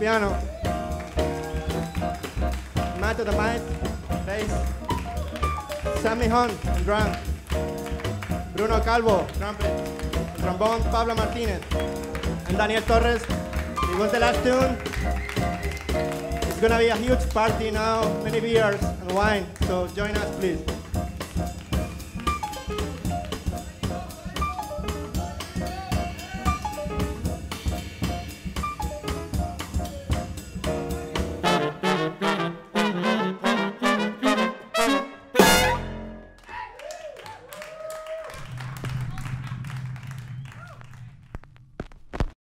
Piano, Matt Adomeit, bass, Sun Mi Hong, drum, Bruno Calvo, trumpet, trombón, Pablo Martínez, and Daniel Torres. It was the last tune. It's gonna be a huge party now, many beers and wine, so join us please.